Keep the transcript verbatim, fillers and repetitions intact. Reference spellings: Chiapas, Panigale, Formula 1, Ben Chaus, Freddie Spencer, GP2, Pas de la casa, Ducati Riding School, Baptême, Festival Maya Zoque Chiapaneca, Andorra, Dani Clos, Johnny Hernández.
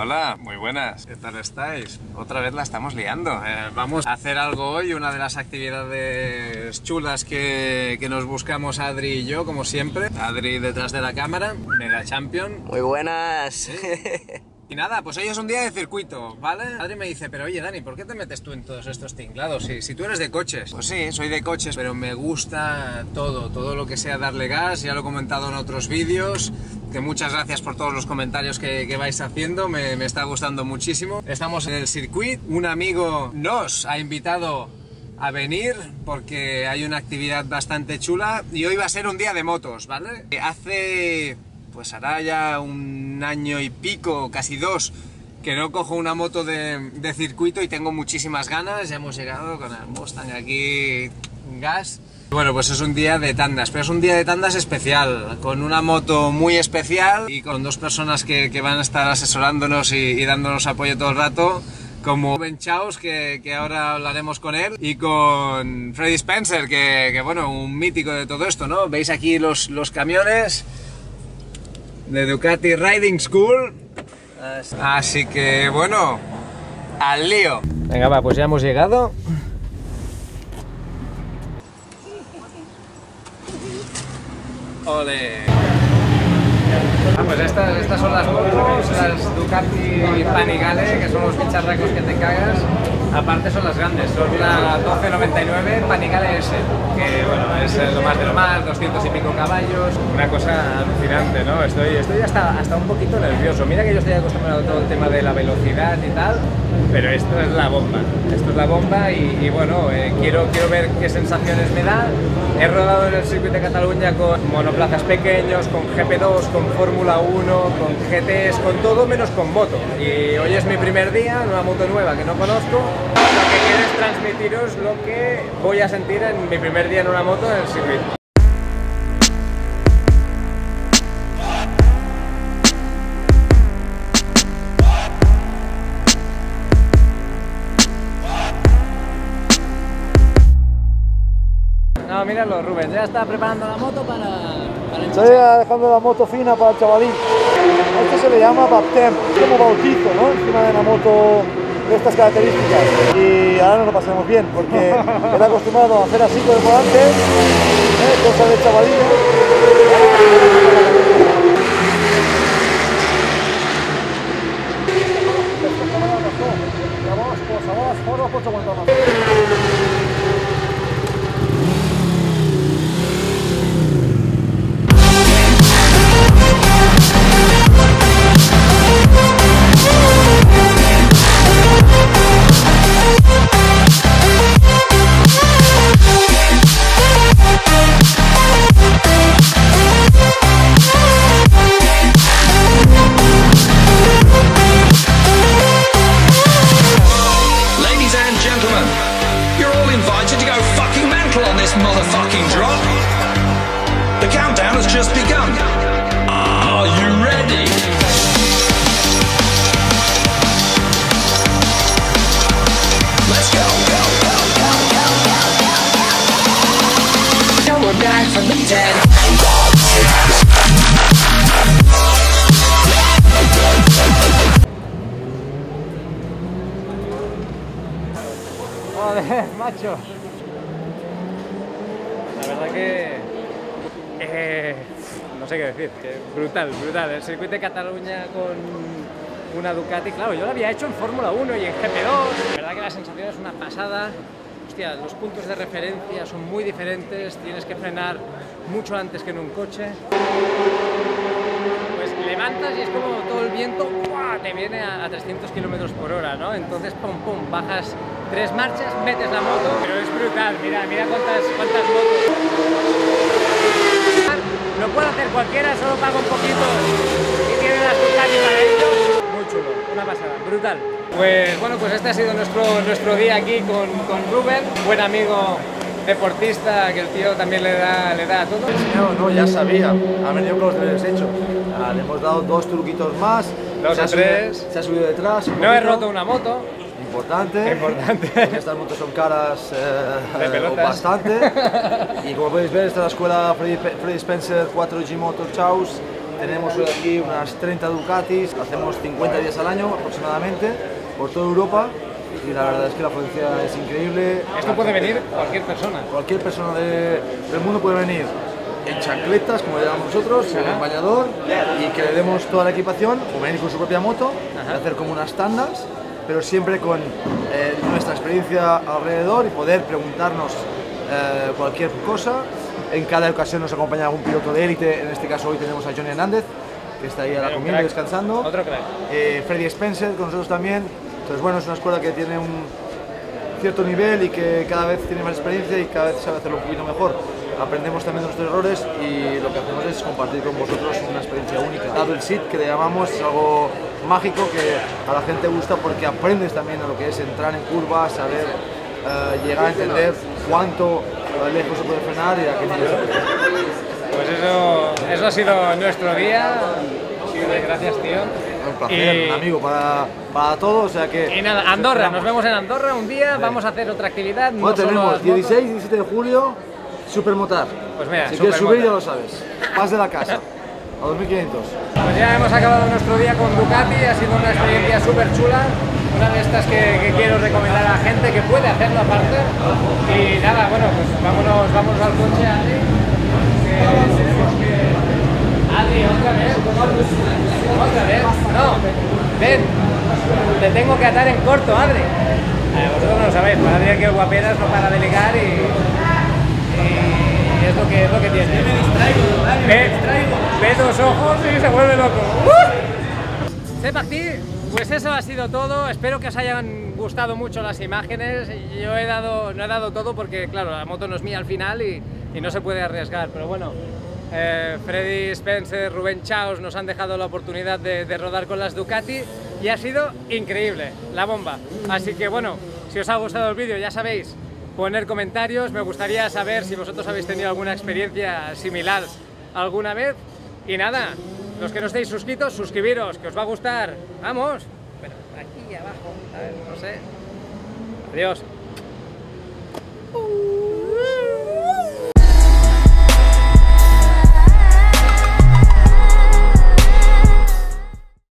Hola, muy buenas. ¿Qué tal estáis? Otra vez la estamos liando. Eh, vamos a hacer algo hoy, una de las actividades chulas que, que nos buscamos Adri y yo, como siempre. Adri detrás de la cámara, Mega Champion. Muy buenas. ¿Sí? Y nada, pues hoy es un día de circuito, ¿vale? Adri me dice, pero oye Dani, ¿por qué te metes tú en todos estos tinglados? Si, si tú eres de coches. Pues sí, soy de coches, pero me gusta todo, todo lo que sea darle gas, ya lo he comentado en otros vídeos, que muchas gracias por todos los comentarios que, que vais haciendo, me, me está gustando muchísimo. Estamos en el circuito, un amigo nos ha invitado a venir porque hay una actividad bastante chula y hoy va a ser un día de motos, ¿vale? Hace... pues hará ya un año y pico, casi dos, que no cojo una moto de, de circuito y tengo muchísimas ganas. Ya hemos llegado con el Mustang aquí, gas. Bueno, pues es un día de tandas, pero es un día de tandas especial, con una moto muy especial y con dos personas que, que van a estar asesorándonos y, y dándonos apoyo todo el rato, como Ben Chaus, que, que ahora hablaremos con él, y con Freddie Spencer, que, que bueno, un mítico de todo esto, ¿no? Veis aquí los, los camiones de Ducati Riding School, así que bueno, al lío. Venga va, pues ya hemos llegado. Ole. Ah, pues estas, estas son las motos, las Ducati Panigale, que son los bicharracos que te cagas. Aparte son las grandes, son la doce noventa y nueve Panigale S, que bueno, es lo más de lo más, doscientos y pico caballos, una cosa alucinante, ¿no? Estoy, estoy hasta, hasta un poquito nervioso, mira que yo estoy acostumbrado a todo el tema de la velocidad y tal, pero esto es la bomba, esto es la bomba y, y bueno, eh, quiero, quiero ver qué sensaciones me da. He rodado en el circuito de Cataluña con monoplazas pequeños, con G P dos, con Fórmula uno, con G Ts, con todo menos con moto, y hoy es mi primer día, una moto nueva que no conozco. Lo que quiero es transmitiros lo que voy a sentir en mi primer día en una moto en el circuito. No, míralo, Rubén, ya está preparando la moto para, para el Estoy dejando la moto fina para el chavalín. Esto se le llama Baptême, como bautizo, ¿no? Encima de la moto de estas características, y ahora nos lo pasamos bien porque era acostumbrado a hacer así con el volante, ¿eh? Cosa de chavalillo. Joder, macho. La verdad que... Eh, no sé qué decir. Que brutal, brutal. El circuito de Cataluña con una Ducati. Claro, yo lo había hecho en Fórmula uno y en G P dos. La verdad que la sensación es una pasada. Hostia, los puntos de referencia son muy diferentes. Tienes que frenar mucho antes que en un coche. Pues levantas y es como todo el viento ¡buah! Te viene a, a trescientos kilómetros por hora, ¿no? Entonces, pum, pum, bajas tres marchas, metes la moto, pero es brutal, mira, mira cuántas, cuántas motos. Lo puedo hacer cualquiera, solo pago un poquito y tiene las montañas para ellos. Muy chulo, una pasada, brutal. Pues bueno, pues este ha sido nuestro, nuestro día aquí con, con Rubén, buen amigo deportista, que el tío también le da, le da a todo. No, no, ya sabía, ha venido con los deberes hechos. Ah, le hemos dado dos truquitos más, dos se, o tres. Ha subido, se ha subido detrás. No he roto una moto. Importante, importante. Porque estas motos son caras eh, o bastante. Y como podéis ver, esta es la escuela Freddie Spencer cuatro G Motor Chaus, Tenemos hoy aquí unas treinta Ducatis, hacemos cincuenta días al año aproximadamente por toda Europa y la verdad es que la afluencia es increíble. Esto puede venir cualquier persona. Cualquier persona de, del mundo puede venir en chancletas, como le llamamos nosotros, en el bañador, y que le demos toda la equipación, o venir con su propia moto, hacer como unas tandas, pero siempre con eh, nuestra experiencia alrededor y poder preguntarnos eh, cualquier cosa. En cada ocasión nos acompaña algún piloto de élite, en este caso hoy tenemos a Johnny Hernández, que está ahí a la comiendo descansando. Otro crack. Eh, Freddie Spencer con nosotros también. Entonces bueno, es una escuela que tiene un cierto nivel y que cada vez tiene más experiencia y cada vez sabe hacerlo un poquito mejor. Aprendemos también de nuestros errores y lo que hacemos es compartir con vosotros una experiencia única. Double seat, que le llamamos, es algo mágico que a la gente gusta porque aprendes también a lo que es entrar en curvas, saber eh, llegar a entender cuánto lejos se puede frenar y a qué nivel se puede frenar. Pues eso, eso ha sido nuestro día. Sí, gracias, tío. Un placer, y... amigo, para, para todos, o sea que... Y nada, Andorra, nos vemos en Andorra un día, sí. Vamos a hacer otra actividad. Bueno, no tenemos dieciséis y diecisiete de julio, Supermotar. Pues mira, si quieres subir ya lo sabes, Pas de la Casa, a dos mil quinientos. Pues ya hemos acabado nuestro día con Ducati, ha sido una experiencia súper chula, una de estas que, que quiero recomendar a la gente que puede hacerlo aparte. Y nada, bueno, pues vámonos, vámonos al coche, Adri, que tenemos que... Adri, otra vez, otra vez, no, ven, te tengo que atar en corto, Adri. Eh, vosotros no lo sabéis, para Adri que guaperas no para delegar y, y es lo que es lo que tiene. Me distraigo, ve, ve dos ojos y se vuelve loco. ¡Uh! Se partí, pues eso ha sido todo. Espero que os hayan gustado mucho las imágenes. Yo he dado, no he dado todo porque claro, la moto no es mía al final y, y no se puede arriesgar, pero bueno. Eh, Freddie Spencer, Ben Chaus nos han dejado la oportunidad de, de rodar con las Ducati y ha sido increíble, la bomba. Así que bueno, si os ha gustado el vídeo ya sabéis, poner comentarios, me gustaría saber si vosotros habéis tenido alguna experiencia similar alguna vez. Y nada, los que no estéis suscritos, suscribiros, que os va a gustar. Vamos, pero aquí abajo, a ver, no sé. Adiós.